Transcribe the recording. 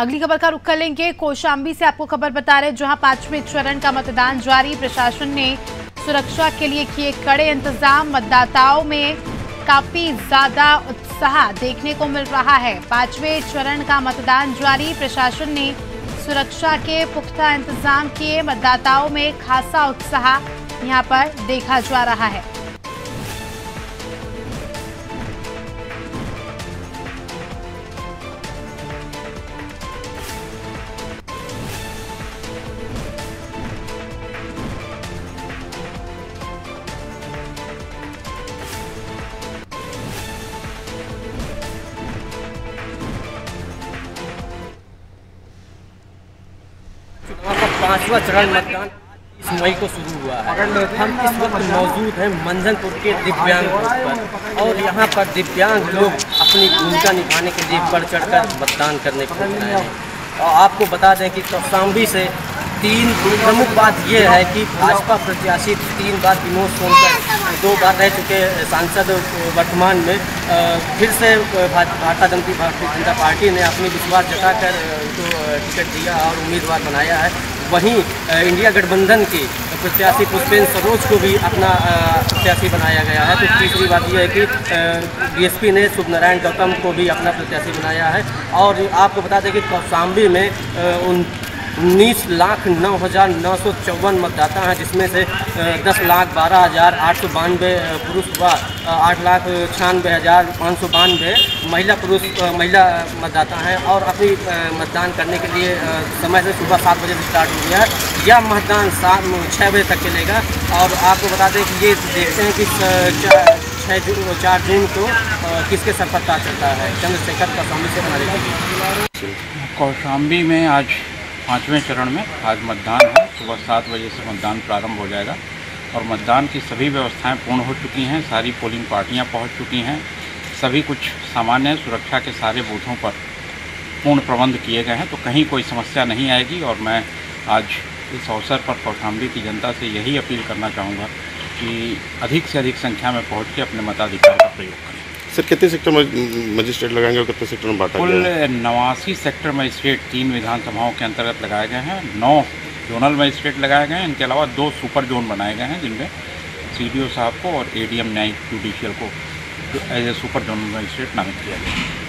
अगली खबर का रुख कर लेंगे कौशाम्बी से। आपको खबर बता रहे जहां पांचवें चरण का मतदान जारी। प्रशासन ने सुरक्षा के लिए किए कड़े इंतजाम। मतदाताओं में काफी ज्यादा उत्साह देखने को मिल रहा है। पांचवें चरण का मतदान जारी। प्रशासन ने सुरक्षा के पुख्ता इंतजाम किए। मतदाताओं में खासा उत्साह यहां पर देखा जा रहा है। पांचवा चरण मतदान 20 मई को शुरू हुआ है। हम इस वक्त मौजूद हैं मंझनपुर के दिव्यांग पर और यहाँ पर दिव्यांग लोग अपनी भूमिका निभाने के लिए बढ़ चढ़कर मतदान करने को आए हैं। और आपको बता दें कि कौशाम्बी से तीन प्रमुख बात यह है कि भाजपा प्रत्याशी 3 बार विनोद सोनकर 2 बार रह चुके सांसद वर्तमान में फिर से भारतीय जनता पार्टी ने अपनी विश्वास जताकर उनको टिकट दिया और उम्मीदवार बनाया है। वहीं इंडिया गठबंधन के प्रत्याशी पुष्पेंद्र सरोज को भी अपना प्रत्याशी बनाया गया है। तो तीसरी बात यह है कि डीएसपी ने शुभनारायण गौतम को भी अपना प्रत्याशी बनाया है। और आपको बता दें कि कौशाम्बी में 19,09,954 मतदाता हैं, जिसमें से 10,12,892 पुरुष व 8,96,592 महिला मतदाता हैं। और अभी मतदान करने के लिए समय से सुबह 7 बजे से स्टार्ट हो गया है। यह मतदान 6 बजे तक चलेगा। और आपको बता दें कि ये देखते हैं कि 4 जून को किसके सर पता चलता है। चंद्रशेखर कौशाम्बी से हमारे लिए। कौशाम्बी में आज 5वें चरण में आज मतदान है। सुबह 7 बजे से मतदान प्रारंभ हो जाएगा और मतदान की सभी व्यवस्थाएं पूर्ण हो चुकी हैं। सारी पोलिंग पार्टियां पहुंच चुकी हैं। सभी कुछ सामान्य सुरक्षा के सारे बूथों पर पूर्ण प्रबंध किए गए हैं, तो कहीं कोई समस्या नहीं आएगी। और मैं आज इस अवसर पर कौशाम्बी की जनता से यही अपील करना चाहूँगा कि अधिक से अधिक संख्या में पहुँच के अपने मताधिकार का प्रयोग करें। सर, कितने सेक्टर में मजिस्ट्रेट लगाएंगे और कितने सेक्टर में बांटा गया है? कुल 89 सेक्टर मजिस्ट्रेट 3 विधानसभाओं के अंतर्गत लगाए गए हैं। 9 जोनल मजिस्ट्रेट लगाए गए हैं। इनके अलावा 2 सुपर जोन बनाए गए हैं, जिनमें CDO साहब को और ADM न्यायिक जुडिशियल को as a super zonal magistrate नामित किया गया है।